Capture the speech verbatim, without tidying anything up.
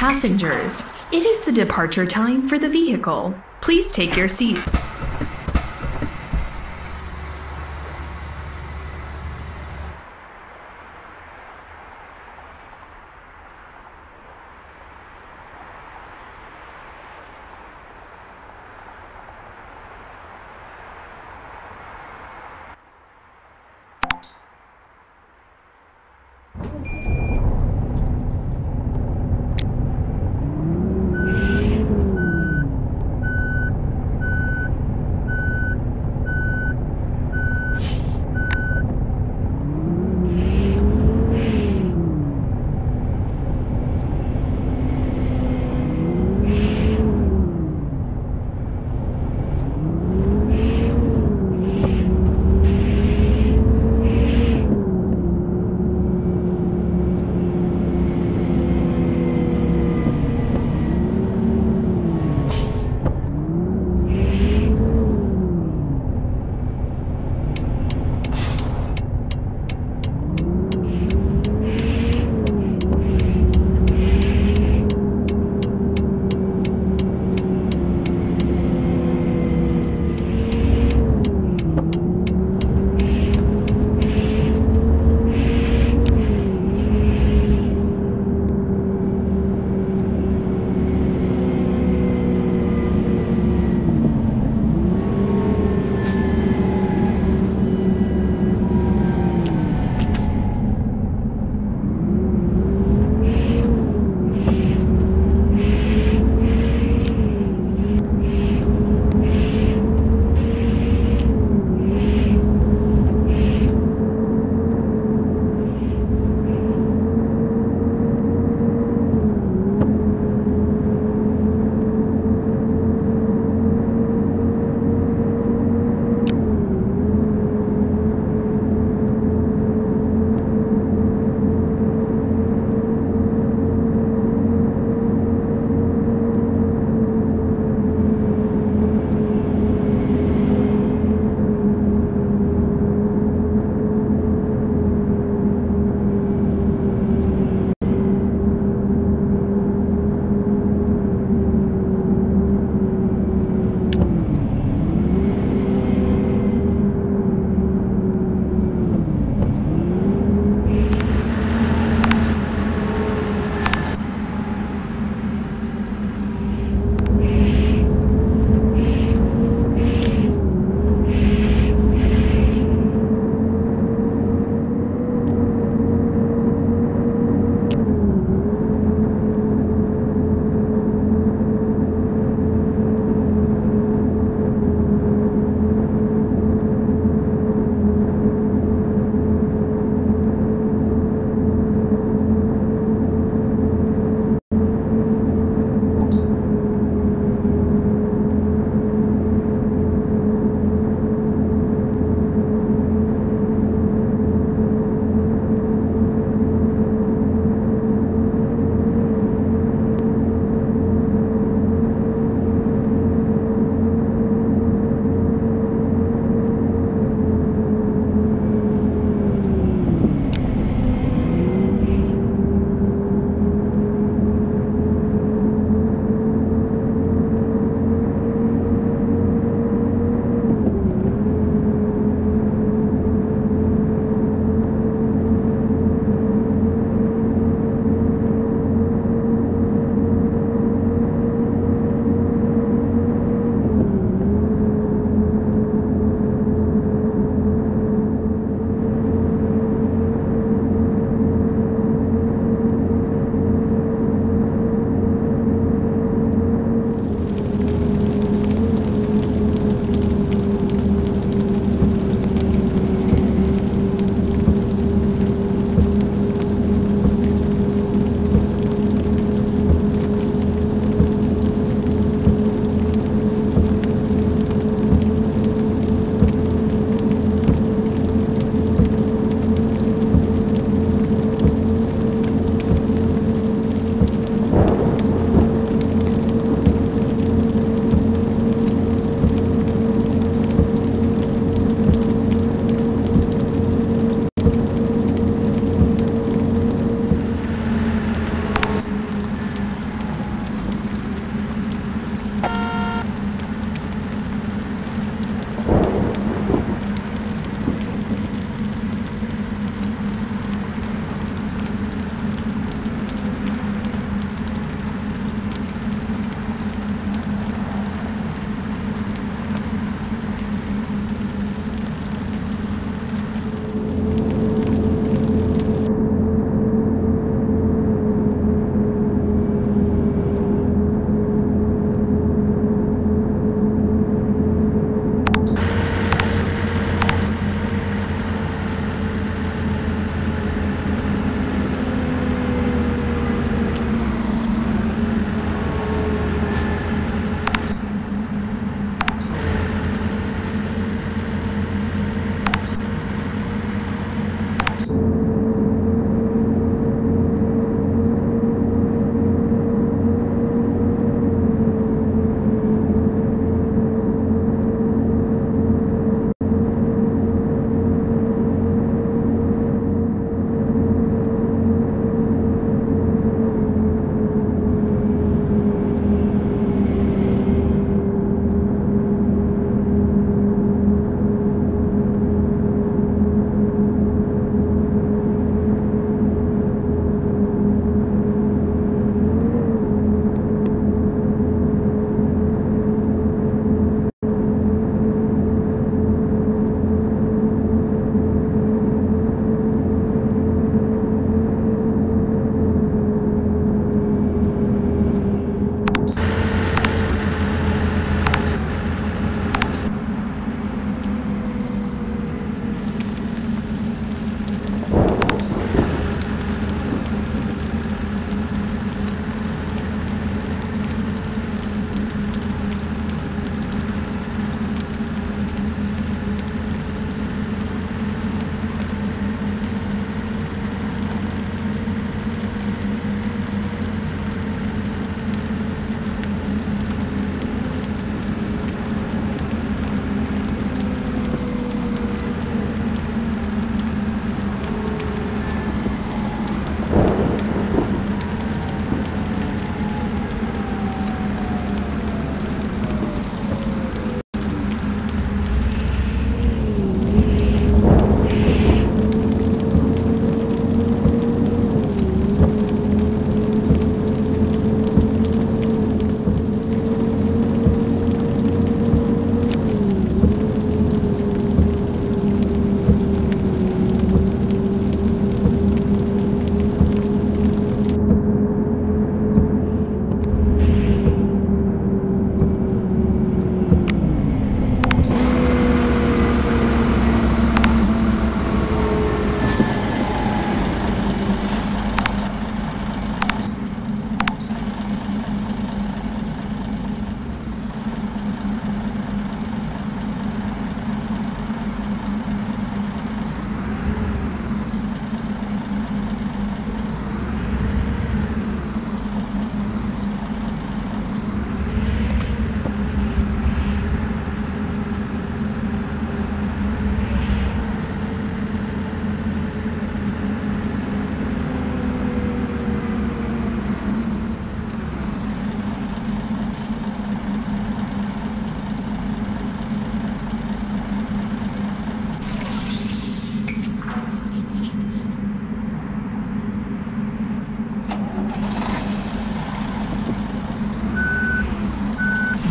passengers. It is the departure time for the vehicle. Please take your seats.